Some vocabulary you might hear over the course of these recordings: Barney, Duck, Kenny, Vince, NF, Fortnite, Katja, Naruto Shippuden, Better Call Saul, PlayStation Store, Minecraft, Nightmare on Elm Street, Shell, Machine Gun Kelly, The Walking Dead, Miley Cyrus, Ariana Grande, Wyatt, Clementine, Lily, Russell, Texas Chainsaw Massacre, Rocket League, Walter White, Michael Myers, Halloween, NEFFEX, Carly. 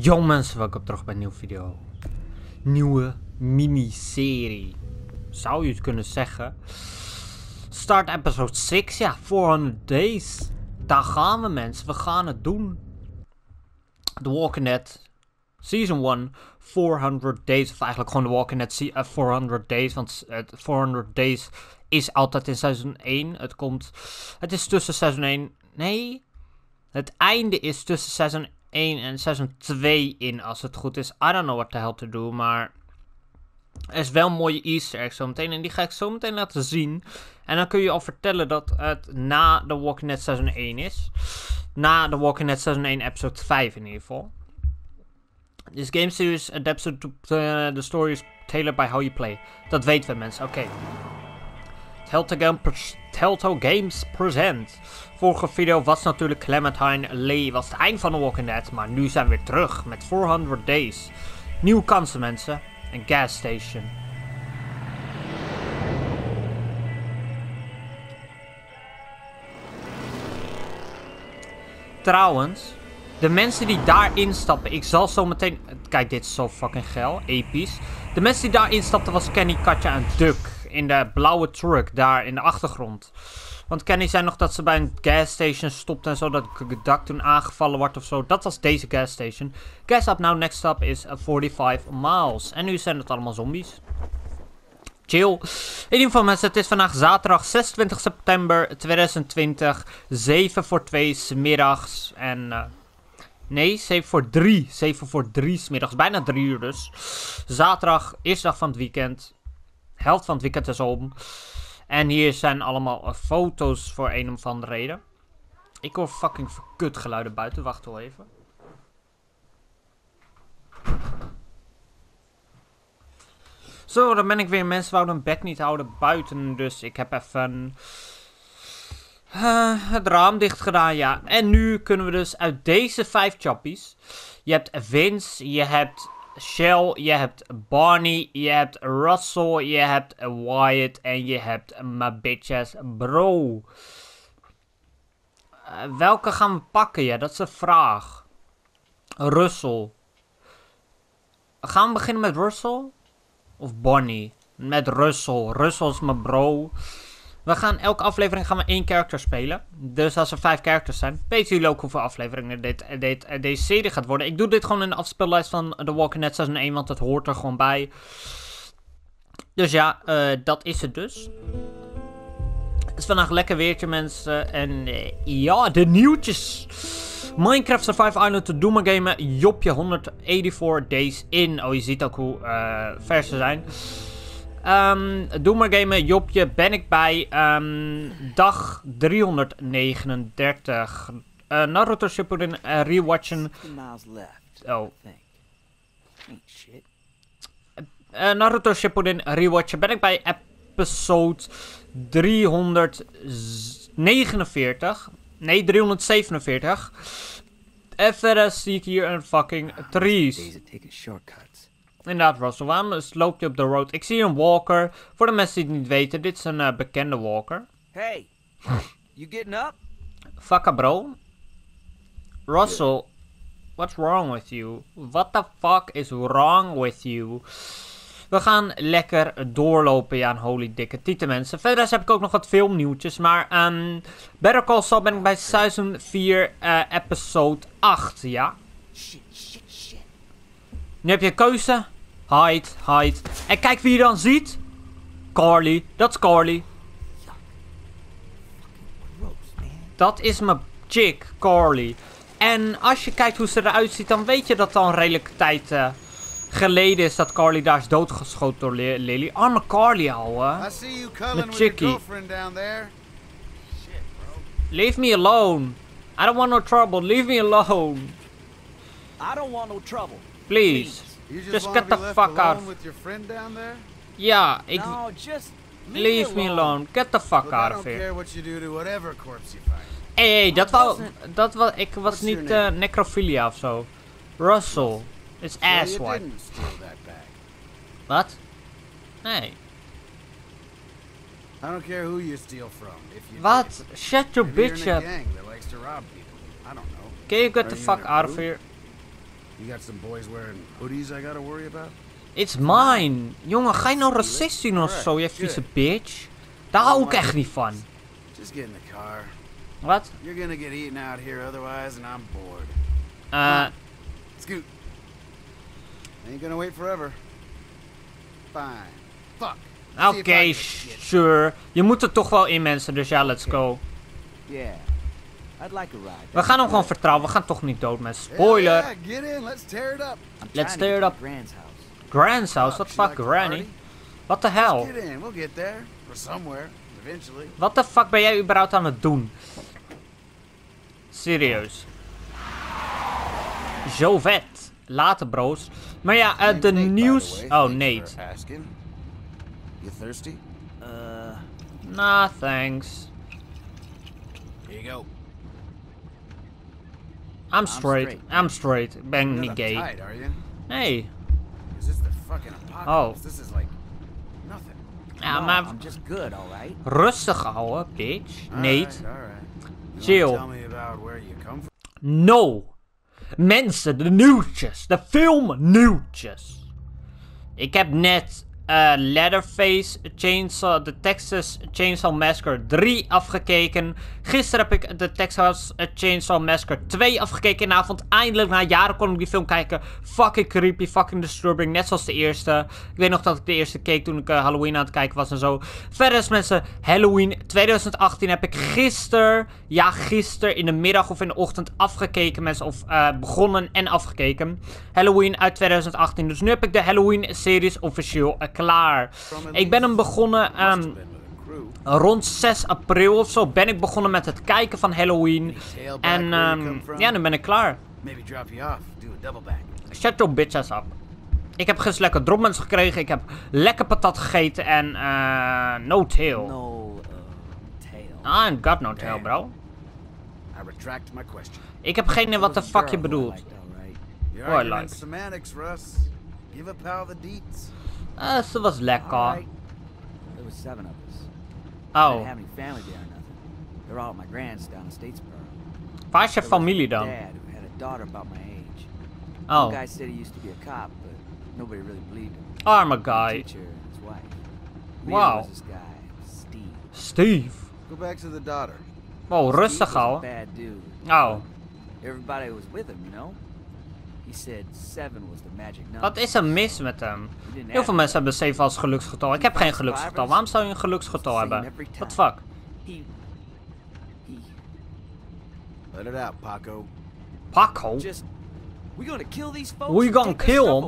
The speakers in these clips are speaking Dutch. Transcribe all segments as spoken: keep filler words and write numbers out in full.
Yo mensen, welkom terug bij een nieuwe video. Nieuwe miniserie. Zou je het kunnen zeggen. Start episode zes, ja, four hundred days. Daar gaan we mensen, we gaan het doen. The Walking Dead Season one, four hundred days. Of eigenlijk gewoon The Walking Dead uh, four hundred days. Want uh, four hundred days is altijd in seizoen één. Het komt, het is tussen seizoen één, nee. Het einde is tussen seizoen één en seizoen twee in, als het goed is. I don't know what the hell to do, maar er is wel een mooie easter egg zometeen. En die ga ik zo meteen laten zien. En dan kun je al vertellen dat het na The Walking Dead seizoen één is. Na The Walking Dead seizoen één episode vijf in ieder geval. This game series adapts to uh, the stories tailored by how you play. Dat weten we mensen, oké. Okay. Telltale, Telltale Games present. Vorige video was natuurlijk Clementine, Lee was het eind van The Walking Dead. Maar nu zijn we weer terug met four hundred days. Nieuwe kansen mensen. Een gas station. Trouwens, de mensen die daar instappen, ik zal zo meteen... Kijk, dit is zo fucking geil, episch. De mensen die daar instapten was Kenny, Katja en Duck. In de blauwe truck, daar in de achtergrond. Want Kenny zei nog dat ze bij een gas station stopt en zo. Dat Duck toen aangevallen wordt of zo. Dat was deze gas station. Gas up now, next up is forty-five miles. En nu zijn het allemaal zombies. Chill. In ieder geval mensen, het is vandaag zaterdag zesentwintig september tweeduizend twintig. zeven voor twee 's middags. En... Uh, nee, zeven voor drie. zeven voor drie 's middags. Bijna drie uur dus. Zaterdag, eerste dag van het weekend. Helft van het weekend is om. En hier zijn allemaal uh, foto's voor een of andere reden. Ik hoor fucking verkut geluiden buiten. Wacht wel even. Zo, dan ben ik weer. Mensen wouden hun bek niet houden buiten. Dus ik heb even uh, het raam dicht gedaan, ja. En nu kunnen we dus uit deze vijf chappies. Je hebt Vince, je hebt... Shell, je hebt Barney, je hebt Russell, je hebt Wyatt en je hebt my bitches bro. Uh, welke gaan we pakken? Ja, dat is de vraag. Russell. Gaan we beginnen met Russell? Of Barney? Met Russell. Russell is mijn bro. We gaan elke aflevering gaan we één karakter spelen. Dus als er vijf karakters zijn, weten jullie ook hoeveel afleveringen dit, dit, deze serie gaat worden. Ik doe dit gewoon in de afspeellijst van The Walking Dead seizoen één, want dat hoort er gewoon bij. Dus ja, uh, dat is het dus. Het is vandaag lekker weertje mensen. En uh, ja, de nieuwtjes. Minecraft Survive Island to Doom gamen. Jopje honderdvierenveertig days in. Oh, je ziet ook hoe uh, vers ze zijn. Um, doe maar gamen, Jopje, ben ik bij um, dag driehonderdnegenendertig. Uh, Naruto Shippuden uh, rewatchen. Oh. Uh, Naruto Shippuden rewatchen. Ben ik bij episode driehonderdnegenenveertig. Nee, driehonderdzevenenveertig. En verder zie ik hier een fucking trees. Inderdaad, Russell, waarom loopt je op de road? Ik zie een walker. Voor de mensen die het niet weten, dit is een uh, bekende walker. Hey, you getting up? Fucka bro. Russell, what's wrong with you? What the fuck is wrong with you? We gaan lekker doorlopen, ja, een holy dikke tieten mensen. Verder heb ik ook nog wat filmnieuwtjes, maar um, Better Call Saul ben ik bij seizoen vier, uh, episode acht, ja. Shit, shit, shit. Nu heb je een keuze. Hide, hide. En kijk wie je dan ziet. Carly. Dat is Carly. Dat is mijn chick, Carly. En als je kijkt hoe ze eruit ziet, dan weet je dat het al een redelijke tijd uh, geleden is dat Carly daar is doodgeschoten door Lily. Arme Carly, ouwe. Mijn chickie. Leave me alone. I don't want no trouble. Leave me alone. I don't want no trouble. Please. Just, just get the fuck out. Ja, ik... No, just leave, leave me alone. alone. Get the fuck Look, out of here. Hé, hey, hey, dat was... Dat was... Ik was niet uh, necrophilia of zo. Russell. It's asswipe. Wat? Nee. Wat? Shut your bitch up. Can you get the fuck out of here? You got some boys wearing hoodies I gotta worry about? It's mine! Jongen, ga je nou racist doen of zo, je vieze bitch? Daar hou ik echt niet van. Just get in the car. Wat? You're gonna get eaten out here otherwise and I'm bored. Uh. Scoot. Ain't gonna wait forever. Fine. Fuck. Oké, okay, sure. Je moet er toch wel in, mensen, dus ja, let's go. Yeah. I'd like a ride. We gaan hem gewoon vertrouwen, we gaan toch niet dood, mensen. Spoiler! Yeah, yeah. Get in. Let's tear it up. Let's tear it up. Grand's house, what the fuck, granny? What the hell? Wat de fuck ben jij überhaupt aan het doen? Serieus. Zo vet. Later, bro's. Maar ja, uh, de nieuws... Oh, nee. Uh, nah, thanks. Here you go. I'm straight. I'm straight. Ik ben niet gay. Nee. Oh. Ja, maar rustig houden, bitch. Nee. Chill. No. Mensen, de nieuwtjes. De film nieuwtjes. Ik heb net uh, Leatherface Chainsaw, de Texas Chainsaw Massacre drie afgekeken. Gisteren heb ik de Texas Chainsaw Massacre twee afgekeken. En avond eindelijk na jaren kon ik die film kijken. Fucking creepy, fucking disturbing. Net zoals de eerste. Ik weet nog dat ik de eerste keek toen ik uh, Halloween aan het kijken was en zo. Verder is mensen, Halloween twintig achttien heb ik gisteren, ja gisteren in de middag of in de ochtend afgekeken mensen. Of uh, begonnen en afgekeken. Halloween uit twintig achttien. Dus nu heb ik de Halloween series officieel uh, klaar. Ik ben hem begonnen... Um, Rond zes april of zo ben ik begonnen met het kijken van Halloween. En um, ja, dan ben ik klaar. Shut your bitch ass up. Ik heb gisteren lekker dropmens gekregen. Ik heb lekker patat gegeten en uh, no tail. No, uh, tail. I got no tail, bro. I retract my question. Ik heb geen idee wat de fuck je bedoelt. Oh, I like. Uh, ze was lekker. Oh. Waar is je familie dan? Oh. Arme guy. Wow. Steve. Wow, rustig houden. Oh. Wat is er mis met hem? Heel veel mensen hebben zeven als geluksgetal. Ik heb geen geluksgetal. Waarom zou je een geluksgetal hebben? What the fuck? Let it out, Paco. Paco? We gonna kill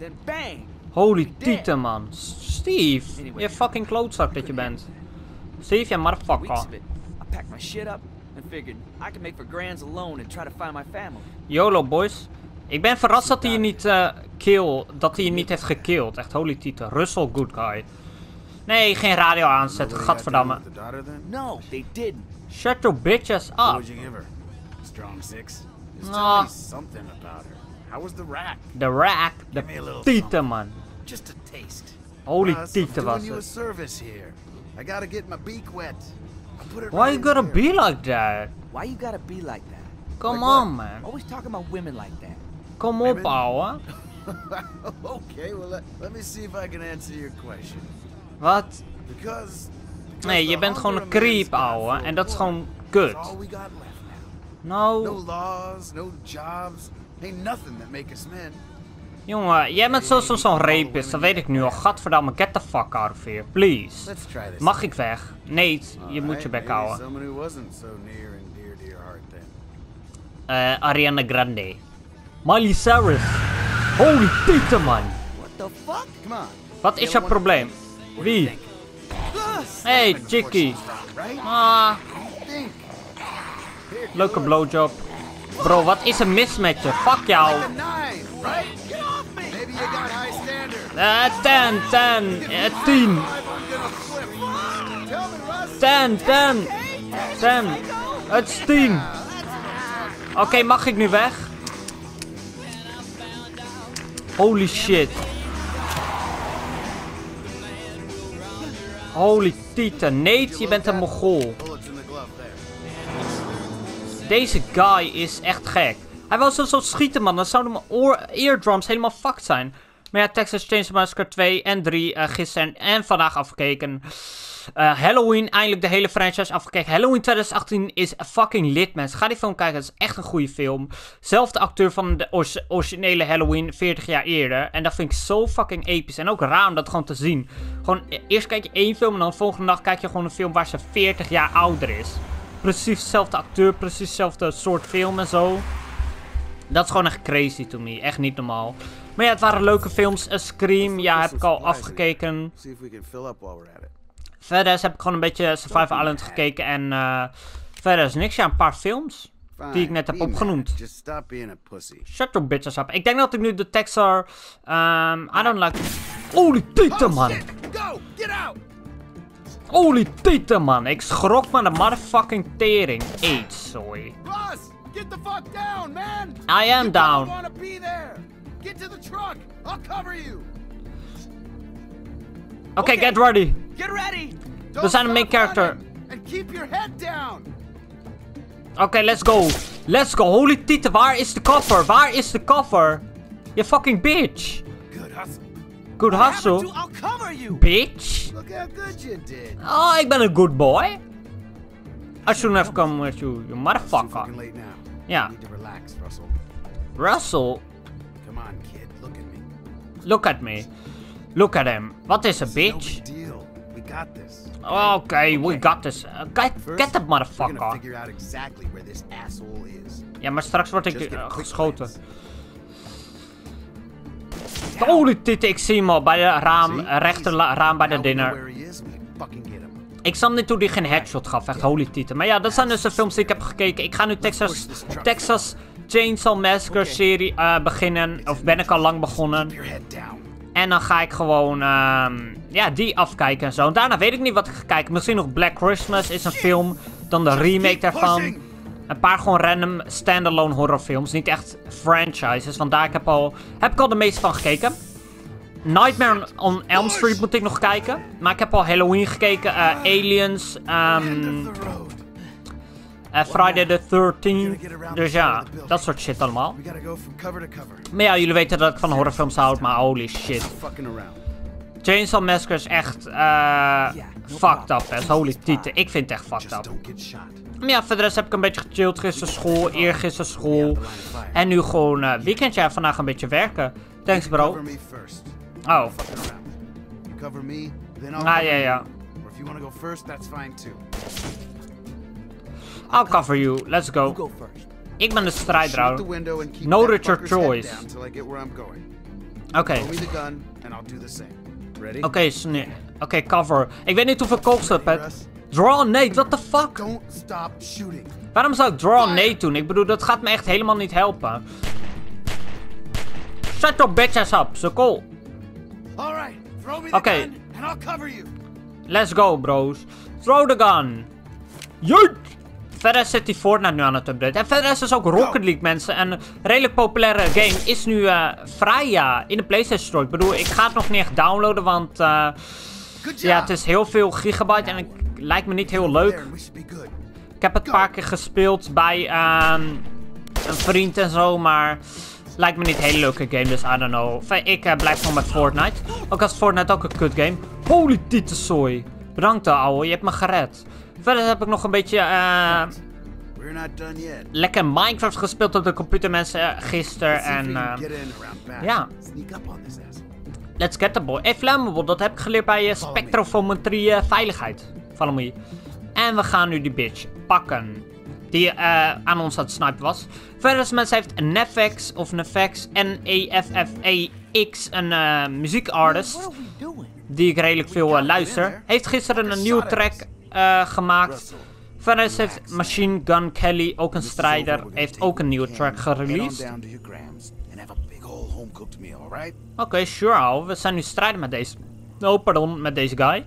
him? Holy tieten, man. Steve, je fucking klootzak dat je bent. Steve, jij motherfucker. YOLO boys. Ik ben verrast dat hij je niet uh, kill, dat hij je niet heeft gekillt. Echt holy titel. Russell, good guy. Nee, geen radio aanzetten, gadverdamme. No, they didn't. Shut your bitches up. Ah. De rack, de tieten man. Holy tieten was het. Why you gotta be like that? Why you gotta be like that? Come like on, what? Man. Always talking about women like that. Come on, power. Okay, well let, let me see if I can answer your question. Wat? Because, because nee, je bent gewoon een creep, ouwe, en dat is gewoon kut. No. No laws, no jobs, ain't nothing that make us men. Jongen, jij bent zo'n zo'n rapist, dat weet ik nu al. Gadverdamme, get the fuck out of here, please. Mag ik weg? Nee, je moet je bek houden. Uh, Ariana Grande. Miley Cyrus. Holy tieten, man. Wat is jouw probleem? Wie? Hey, chickie. Ah. Leuke blowjob. Bro, wat is er mis met je? Fuck jou. Eh, ten, ten, eh, tien. Ten, ten, ten. Het is tien. Oké, okay, mag ik nu weg? Holy shit. Holy tieten. Nee, je bent een mogol. Deze guy is echt gek. Hij wou zelfs op schieten, man. Dan zouden mijn oor eardrums helemaal fucked zijn. Maar ja, Texas Chainsaw Massacre twee en drie uh, gisteren en vandaag afgekeken. Uh, Halloween, eindelijk de hele franchise afgekeken. Halloween twintig achttien is fucking lit, mensen. Ga die film kijken, het is echt een goede film. Zelfde acteur van de or originele Halloween veertig jaar eerder. En dat vind ik zo fucking episch. En ook raar om dat gewoon te zien. Gewoon, eerst kijk je één film en dan de volgende dag kijk je gewoon een film waar ze veertig jaar ouder is. Precies dezelfde acteur, precies dezelfde soort film en zo. Dat is gewoon echt crazy to me. Echt niet normaal. Maar ja, het waren leuke films. A Scream, ja, heb ik al afgekeken. Verder heb ik gewoon een beetje Survival Island gekeken. En uh, verder is niks. Ja, een paar films. Die ik net heb opgenoemd. Shut your bitches up. Ik denk dat ik nu de tekst er... Um, I don't like... Holy tieten, man. Holy tieten, man. Ik schrok me de motherfucking tering. Eet, sorry. Get the fuck down, man! I am you down. Wanna be there. Get to the truck. I'll cover you. Okay, okay. Get ready. Get ready. We zijn de main character. And keep your head down. Okay, let's go. Let's go. Holy tieten, waar is de koffer? Waar is de koffer? Je fucking bitch. Good hustle. Good hustle. To, I'll cover you. Bitch. Look how good you did. Oh, ik ben een good boy. I shouldn't have come with you, you motherfucker. Yeah. Relax, Russell. Russell? Come on, kid. Look at me. Look at me. Look at him. What is a bitch? Okay, we got this. Uh, get, get that motherfucker. Ja, maar straks word ik uh, geschoten. Holy shit, ik zie hem al bij de raam, rechter raam bij de dinner. Ik snap niet hoe die geen headshot gaf, echt holy tieten. Maar ja, dat zijn dus de films die ik heb gekeken. Ik ga nu Texas, Texas Chainsaw Massacre serie uh, beginnen. Of ben ik al lang begonnen. En dan ga ik gewoon uh, ja, die afkijken en zo. En daarna weet ik niet wat ik ga kijken. Misschien nog Black Christmas is een film. Dan de remake daarvan. Een paar gewoon random standalone horrorfilms. Niet echt franchises, want daar heb, al, heb ik al de meeste van gekeken. Nightmare on Elm Street moet ik nog kijken. Maar ik heb al Halloween gekeken. Uh, Aliens. Um, uh, Friday the thirteenth. Dus ja, dat soort shit allemaal. Maar ja, jullie weten dat ik van horrorfilms houd. Maar holy shit. Chainsaw Massacre is echt uh, fucked up. Hè. Holy tieten. Ik vind het echt fucked up. Maar ja, voor de rest heb ik een beetje gechilled. Gisteren school, eergisteren school. En nu gewoon uh, weekendje. Ja, vandaag een beetje werken. Thanks, bro. Oh. Ah, ja, ja. I'll cover you. Let's go. Ik ben de strijdrouw. Note your choice. Oké. Okay. Oké, okay, sneer. Oké, okay, cover. Ik weet niet hoeveel kogels ik heb. Draw nade, what the fuck? Waarom zou ik draw nade doen? Ik bedoel, dat gaat me echt helemaal niet helpen. Shut your bitches up, so cool. Oké, okay. Let's go, bros. Throw the gun. Jeet! Verder zit die Fortnite nu aan het updaten. En verder is dus ook Rocket League, mensen. Een redelijk populaire game is nu uh, vrij, ja, in de PlayStation Store. Ik bedoel, ik ga het nog niet echt downloaden, want uh, ja, het is heel veel gigabyte en het lijkt me niet heel leuk. Ik heb het een paar keer gespeeld bij uh, een vriend en zo, maar... Lijkt me niet een hele leuke game, dus I don't know. Ik uh, blijf gewoon met Fortnite. Ook als Fortnite ook een kut game. Holy tietenzooi. Bedankt ouwe, je hebt me gered. Verder heb ik nog een beetje... Uh, lekker Minecraft gespeeld op de computer, mensen, uh, gisteren. En ja. Uh, yeah. Let's get the boy. Hey, flammable, dat heb ik geleerd bij uh, spectrofometrie uh, veiligheid. Follow me. En we gaan nu die bitch pakken. Die uh, aan ons aan het snipen was. Verder mensen heeft NEFFEX of NEFFEX N E F F E X een uh, muziekartiest die ik redelijk veel uh, luister. Heeft gisteren een nieuwe track uh, gemaakt. Verder heeft Machine Gun Kelly, ook een strijder, heeft ook een nieuwe track gereleased. Oké, okay, sure al. We zijn nu strijden met deze... Oh, pardon, met deze guy.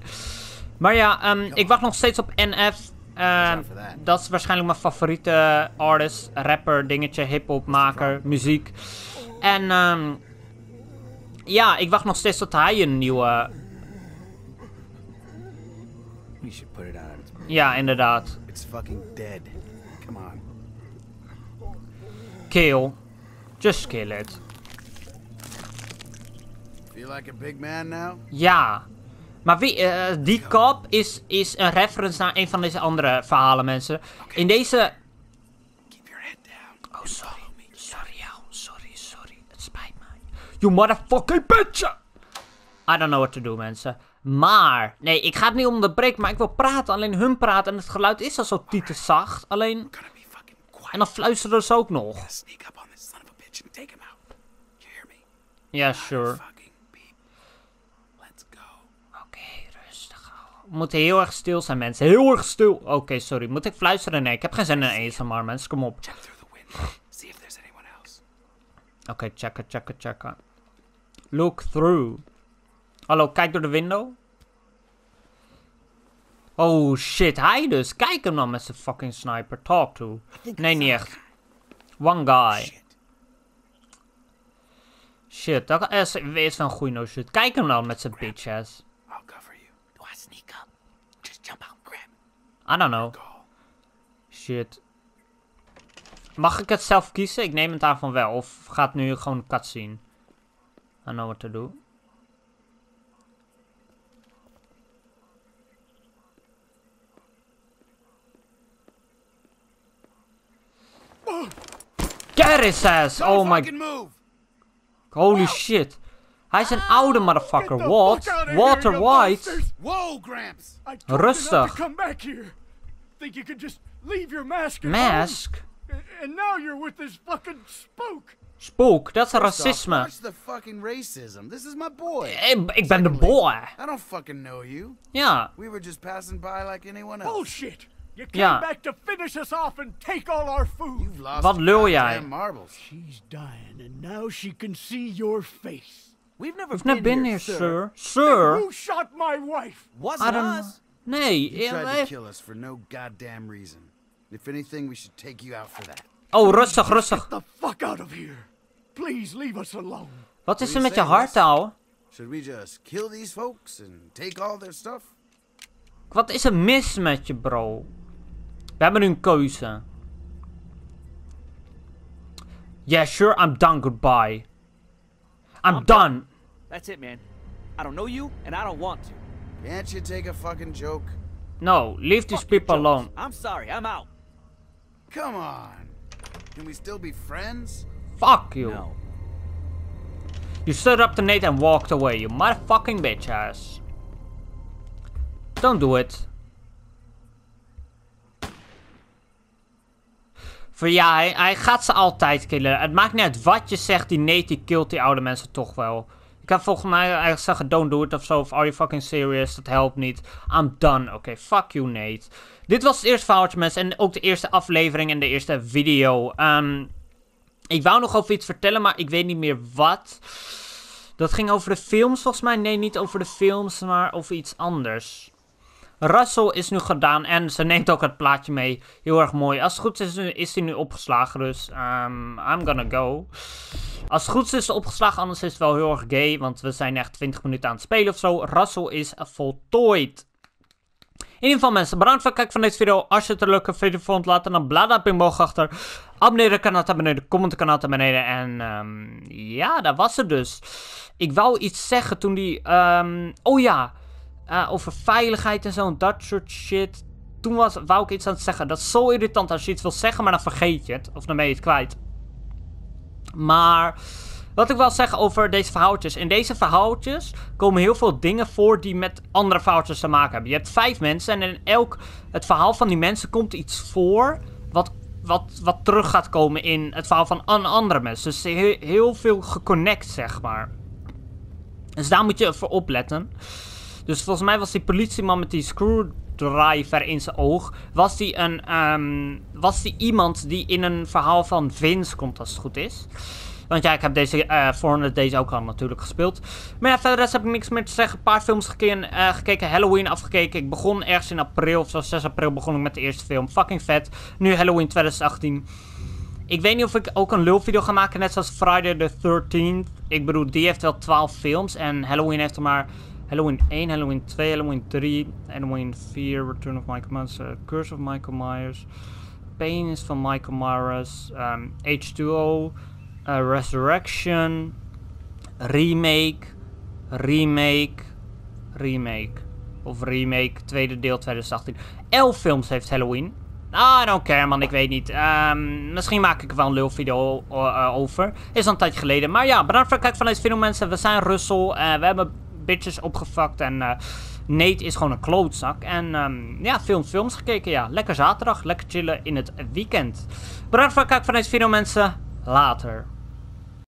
Maar ja, um, ik wacht nog steeds op N F. Uh, dat is waarschijnlijk mijn favoriete artist, rapper, dingetje, hiphopmaker, muziek. En um, ja, ik wacht nog steeds tot hij een nieuwe... Ja, inderdaad. kill. Just kill it. Feel like a big man now? Ja. Maar wie, uh, die kop is, is een reference naar een van deze andere verhalen, mensen. Okay. In deze... Keep your head down. Oh, sorry. Sorry, jou. Sorry, sorry. Het spijt mij. You motherfucking bitch! I don't know what to do, mensen. Maar... Nee, ik ga het niet onderbreken, maar ik wil praten. Alleen hun praten. En het geluid is al zo tietenzacht. Alleen... En dan fluisteren ze ook nog. Ja, sure. We moeten heel erg stil zijn, mensen. Heel erg stil. Oké, okay, sorry. Moet ik fluisteren? Nee, ik heb geen zin in A S M R, mensen. Kom op. Oké, okay, checken, checken, checken. Look through. Hallo, kijk door de window. Oh, shit. Hij dus. Kijk hem dan met zijn fucking sniper. Talk to. Nee, niet echt. One guy. Shit, dat is, is wel een goeie no shit. Kijk hem dan met zijn bitch ass. I don't know. Shit. Mag ik het zelf kiezen? Ik neem het daarvan wel. Of gaat nu gewoon een cutscene? I don't know what to do. Get his ass! Oh my... Holy shit. Hij is een oude motherfucker. What? Walter White? Rustig. Mask? Spook, dat is racisme. Ik, ik ben de boy. Ja. Ja. Wat lul jij? We've never been, been here, here, sir. Sir? Who shot my wife? Wasn't us? Nee. You tried to kill us for no goddamn reason. If anything, we should take you out for that. Oh, rustig, rustig. Get the fuck out of here. Please leave us alone. Wat is er met je hart, ouwe? Should we just kill these folks and take all their stuff? Wat is er mis met je, bro? We hebben nu een keuze. Yeah, sure, I'm done. Goodbye. I'm, I'm done. done. That's it, man. I don't know you, and I don't want to. Can't you take a fucking joke? No, leave these people alone. I'm sorry, I'm out. Come on. Can we still be friends? Fuck you. No. You stood up to Nate and walked away, you motherfucking bitch ass. Don't do it. Ja, hij, hij gaat ze altijd killen. Het maakt niet uit wat je zegt, die Nate die killt die oude mensen toch wel. Ik kan volgens mij eigenlijk zeggen, don't do it ofzo, of are you fucking serious, dat helpt niet. I'm done, oké, okay, fuck you Nate. Dit was het eerste verhaaltje, mensen, en ook de eerste aflevering en de eerste video. Um, ik wou nog over iets vertellen, maar ik weet niet meer wat. Dat ging over de films volgens mij, nee, niet over de films, maar over iets anders. Russell is nu gedaan en ze neemt ook het plaatje mee. Heel erg mooi. Als het goed is, is hij nu opgeslagen. Dus um, I'm gonna go. Als het goed is, is hij opgeslagen. Anders is het wel heel erg gay. Want we zijn echt twintig minuten aan het spelen of zo. Russell is voltooid. In ieder geval mensen, bedankt voor het kijken van deze video. Als je het een leuke video vond, laat dan een blad omhoog achter. Abonneer de kanaal naar beneden, comment de kanaal naar beneden. En um, ja, dat was het dus. Ik wou iets zeggen toen die... Um, oh ja... Uh, over veiligheid en zo'n dat soort shit. Toen was, wou ik iets aan het zeggen. Dat is zo irritant als je iets wil zeggen, maar dan vergeet je het. Of dan ben je het kwijt. Maar wat ik wil zeggen over deze verhaaltjes. In deze verhaaltjes komen heel veel dingen voor die met andere verhaaltjes te maken hebben. Je hebt vijf mensen en in elk het verhaal van die mensen komt iets voor wat, wat, wat terug gaat komen in het verhaal van een andere mensen. Dus heel, heel veel geconnect, zeg maar. Dus daar moet je voor opletten. Dus volgens mij was die politieman met die screwdriver in zijn oog, was die een, um, was die iemand die in een verhaal van Vince komt als het goed is. Want ja, ik heb deze uh, Fortnite deze ook al natuurlijk gespeeld. Maar ja, verder heb ik niks meer te zeggen. Een paar films gekeken, uh, gekeken, Halloween afgekeken. Ik begon ergens in april, of zo zes april begon ik met de eerste film. Fucking vet. Nu Halloween twintig achttien. Ik weet niet of ik ook een lulvideo ga maken, net zoals Friday the thirteenth. Ik bedoel, die heeft wel twaalf films en Halloween heeft er maar... Halloween één, Halloween twee, Halloween drie, Halloween vier, Return of Michael Myers, uh, Curse of Michael Myers, Pain is van Michael Myers, um, H twee O, uh, Resurrection, Remake, Remake, Remake. Of Remake, tweede deel twintig achttien. Elf films heeft Halloween. Ah, I don't care man, ik weet niet. Um, misschien maak ik er wel een lulvideo over. Is al een tijdje geleden. Maar ja, bedankt voor het kijken van deze video mensen. We zijn Russell. Uh, we hebben bitches opgevakt en... Uh, Nate is gewoon een klootzak. En um, ja, films, films gekeken. Ja, lekker zaterdag. Lekker chillen in het weekend. Bedankt voor het kijken van deze video mensen. Later.